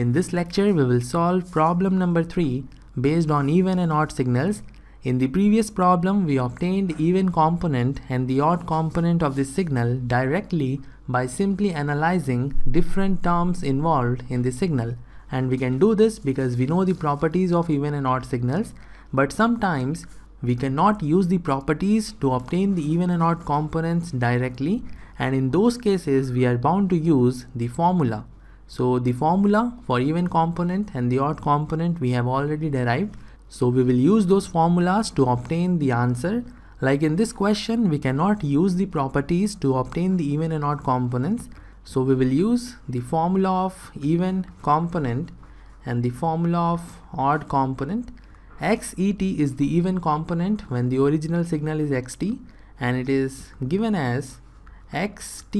In this lecture, we will solve problem number 3 based on even and odd signals. In the previous problem, we obtained even component and the odd component of this signal directly by simply analyzing different terms involved in the signal. And we can do this because we know the properties of even and odd signals, but sometimes we cannot use the properties to obtain the even and odd components directly, and in those cases we are bound to use the formula. So the formula for even component and the odd component we have already derived, so we will use those formulas to obtain the answer. Like in this question, we cannot use the properties to obtain the even and odd components, so we will use the formula of even component and the formula of odd component. Xet is the even component when the original signal is xt, and it is given as xt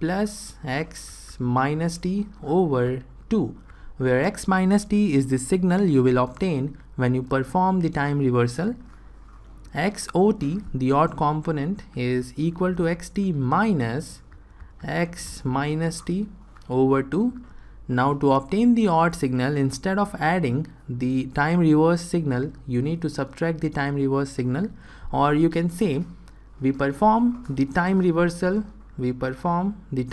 plus x minus t over 2, where x minus t is the signal you will obtain when you perform the time reversal. Xot, the odd component, is equal to xt minus x minus t over 2. Now to obtain the odd signal, instead of adding the time reverse signal, you need to subtract the time reverse signal, or you can say we perform the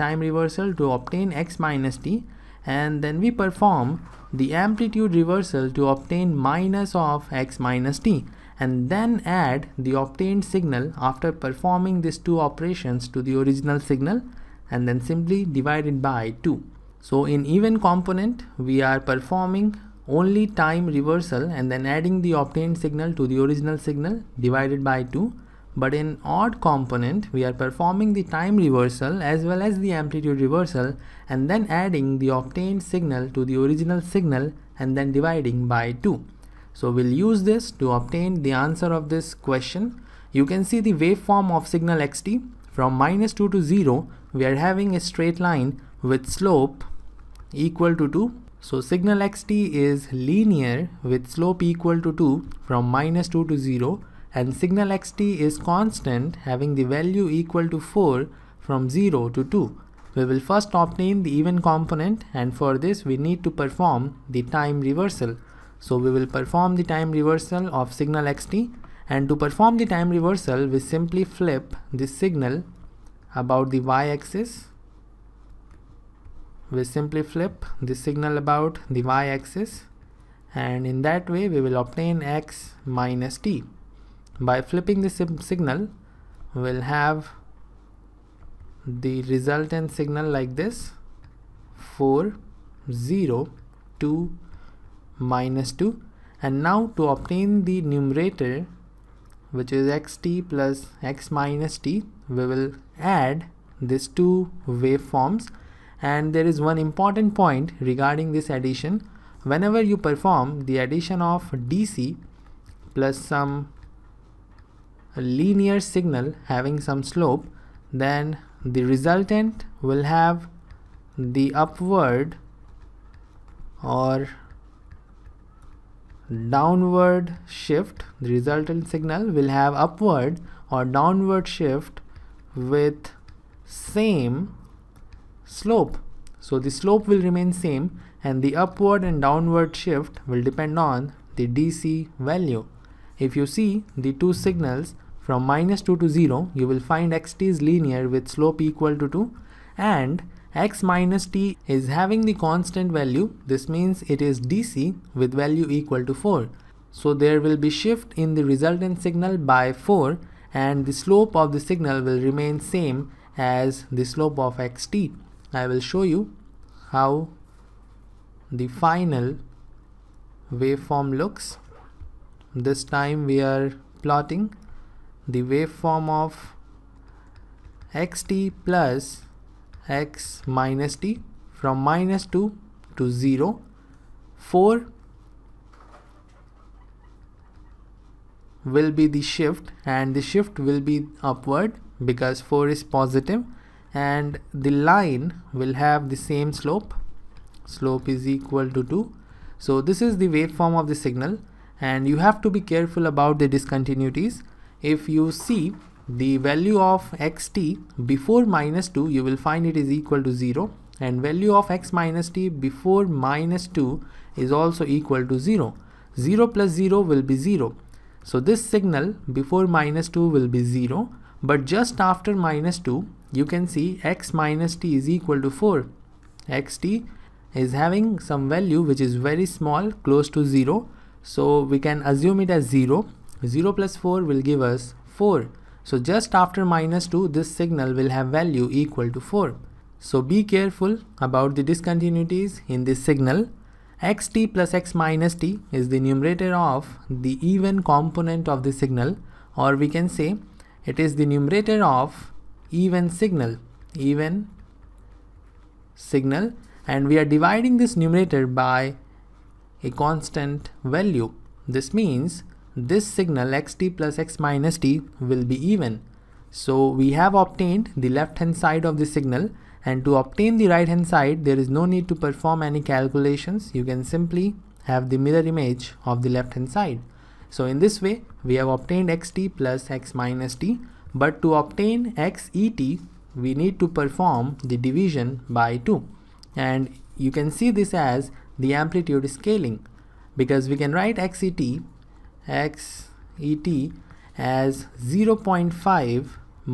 time reversal to obtain x minus t, and then we perform the amplitude reversal to obtain minus of x minus t, and then add the obtained signal after performing these two operations to the original signal, and then simply divide it by 2. So in even component, we are performing only time reversal and then adding the obtained signal to the original signal divided by 2. But in odd component, we are performing the time reversal as well as the amplitude reversal and then adding the obtained signal to the original signal and then dividing by 2. So we'll use this to obtain the answer of this question. You can see the waveform of signal xt. From minus 2 to 0, we are having a straight line with slope equal to 2. So signal xt is linear with slope equal to 2 from minus 2 to 0, and signal xt is constant, having the value equal to 4 from 0 to 2. We will first obtain the even component, and for this we need to perform the time reversal. So we will perform the time reversal of signal xt, and to perform the time reversal we simply flip this signal about the y-axis. We simply flip the signal about the y-axis, and in that way we will obtain x minus t. By flipping the signal, we'll have the resultant signal like this: 4, 0, 2, minus 2. And now to obtain the numerator, which is xt plus x minus t, we will add these two waveforms. And there is one important point regarding this addition. Whenever you perform the addition of DC plus some linear signal having some slope, then the resultant will have the upward or downward shift. The resultant signal will have upward or downward shift with same slope. So the slope will remain same, and the upward and downward shift will depend on the DC value. If you see the two signals from minus 2 to 0, you will find xt is linear with slope equal to 2, and x minus t is having the constant value. This means it is DC with value equal to 4. So there will be shift in the resultant signal by 4, and the slope of the signal will remain same as the slope of xt. I will show you how the final waveform looks. This time we are plotting the waveform of xt plus x minus t from minus 2 to 0, 4 will be the shift, and the shift will be upward because 4 is positive, and the line will have the same slope. Slope is equal to 2. So this is the waveform of the signal, and you have to be careful about the discontinuities. If you see the value of xt before minus 2, you will find it is equal to 0, and value of x minus t before minus 2 is also equal to 0. 0 plus 0 will be 0. So this signal before minus 2 will be 0, but just after minus 2 you can see x minus t is equal to 4. xt is having some value which is very small, close to 0, so we can assume it as 0. 0 plus 4 will give us 4. So just after minus 2 this signal will have value equal to 4. So be careful about the discontinuities in this signal. Xt plus x minus t is the numerator of the even component of the signal, or we can say it is the numerator of even signal, and we are dividing this numerator by a constant value. This means this signal xt plus x minus t will be even. So we have obtained the left hand side of the signal, and to obtain the right hand side there is no need to perform any calculations. You can simply have the mirror image of the left hand side. So in this way we have obtained xt plus x minus t, but to obtain xet we need to perform the division by 2, and you can see this as the amplitude scaling, because we can write xet as 0.5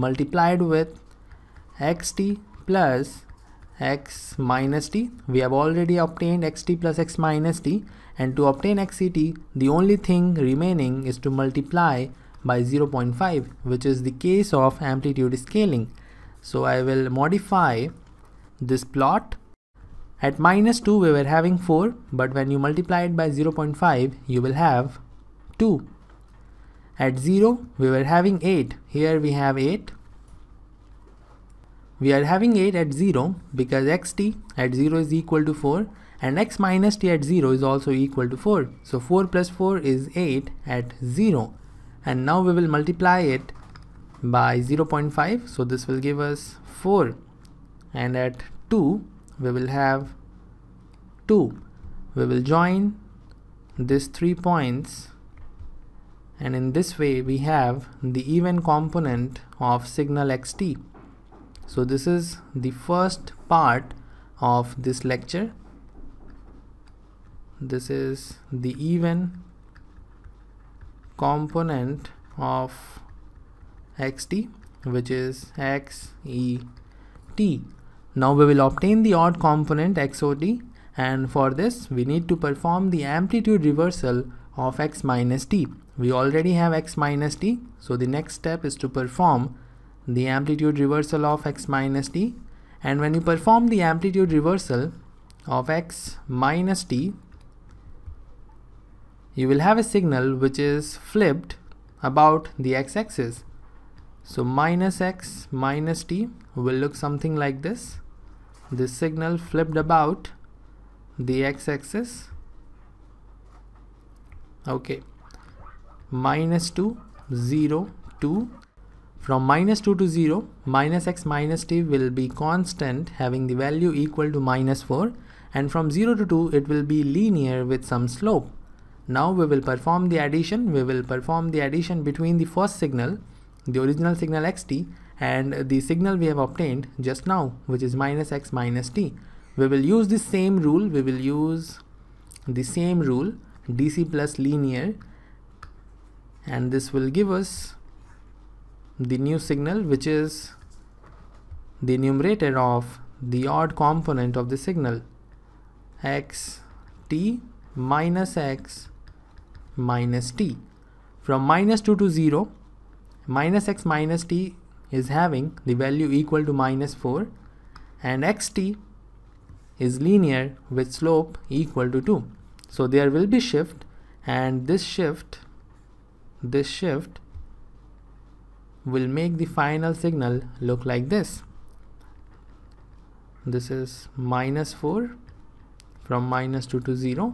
multiplied with xt plus x minus t. We have already obtained xt plus x minus t, and to obtain xet the only thing remaining is to multiply by 0.5, which is the case of amplitude scaling. So I will modify this plot. At minus 2 we were having 4, but when you multiply it by 0.5 you will have 2. At 0 we were having 8, here we have 8. We are having 8 at 0 because xt at 0 is equal to 4, and x minus t at 0 is also equal to 4. So 4 plus 4 is 8 at 0, and now we will multiply it by 0.5, so this will give us 4, and at 2 we will have 2. We will join these 3 points, and in this way we have the even component of signal xt. So this is the first part of this lecture. This is the even component of xt, which is xet. Now we will obtain the odd component xot, and for this we need to perform the amplitude reversal of x minus t. We already have x minus t, so the next step is to perform the amplitude reversal of x minus t, and when you perform the amplitude reversal of x minus t you will have a signal which is flipped about the x-axis. So minus x minus t will look something like this. This signal flipped about the x-axis. Okay, minus 2, 0, 2. From minus 2 to 0, minus x minus t will be constant, having the value equal to minus 4, and from 0 to 2 it will be linear with some slope. Now we will perform the addition. We will perform the addition between the first signal, the original signal xt, and the signal we have obtained just now, which is minus x minus t. We will use the same rule. DC plus linear, and this will give us the new signal, which is the numerator of the odd component of the signal, xt minus x minus t. From minus 2 to 0, minus x minus t is having the value equal to minus 4, and xt is linear with slope equal to 2. So there will be shift, and this shift will make the final signal look like this. This is minus 4 from minus 2 to 0,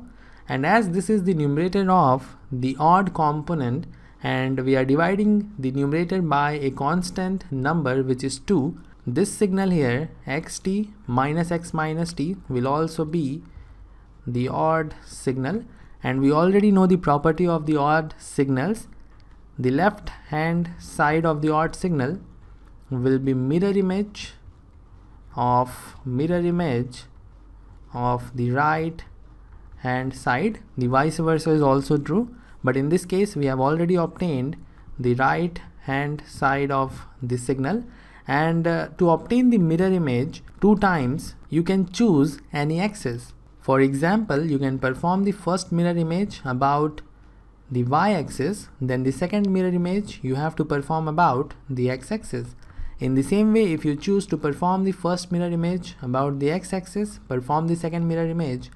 and as this is the numerator of the odd component, and we are dividing the numerator by a constant number which is 2, this signal here xt minus x minus t will also be the odd signal, and we already know the property of the odd signals. The left hand side of the odd signal will be mirror image of mirror image of the right hand side. The vice versa is also true, but in this case we have already obtained the right hand side of the signal, and to obtain the mirror image 2 times you can choose any axis. For example, you can perform the first mirror image about the y-axis, then the second mirror image you have to perform about the x-axis. In the same way, if you choose to perform the first mirror image about the x-axis, perform the second mirror image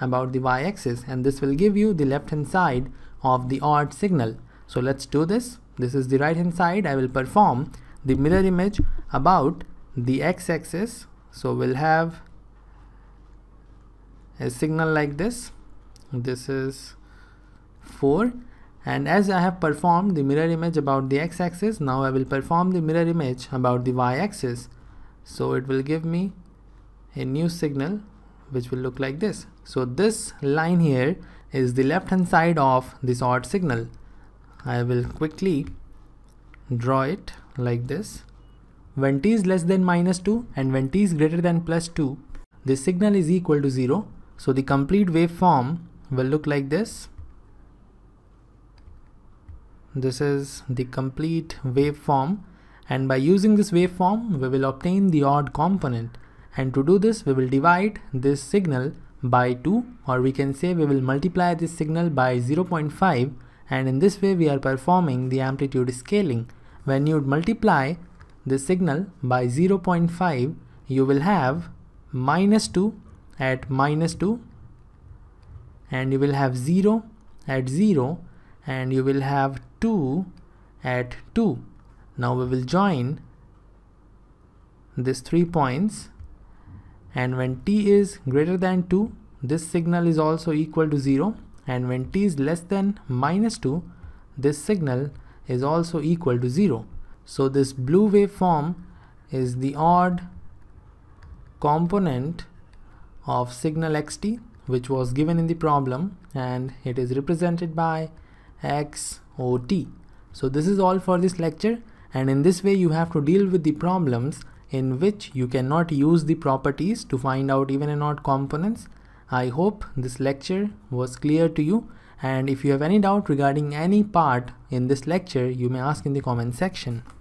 about the y-axis, and this will give you the left hand side of the odd signal. So let's do this. This is the right hand side. I will perform the mirror image about the x-axis, so we'll have a signal like this. This is 4, and as I have performed the mirror image about the x-axis, now I will perform the mirror image about the y-axis, so it will give me a new signal which will look like this. So this line here is the left hand side of this odd signal. I will quickly draw it like this. When t is less than -2 and when t is greater than +2, the signal is equal to 0, so the complete waveform will look like this. This is the complete waveform, and by using this waveform we will obtain the odd component, and to do this we will divide this signal by 2, or we can say we will multiply this signal by 0.5, and in this way we are performing the amplitude scaling. When you multiply the signal by 0.5, you will have -2 at -2, and you will have 0 at 0, and you will have 2 at 2. Now we will join these 3 points, and when t is greater than 2, this signal is also equal to 0, and when t is less than -2, this signal is also equal to 0. So this blue waveform is the odd component of signal xt, which was given in the problem, and it is represented by xot. So this is all for this lecture, and in this way you have to deal with the problems in which you cannot use the properties to find out even and odd components. I hope this lecture was clear to you, and if you have any doubt regarding any part in this lecture, you may ask in the comment section.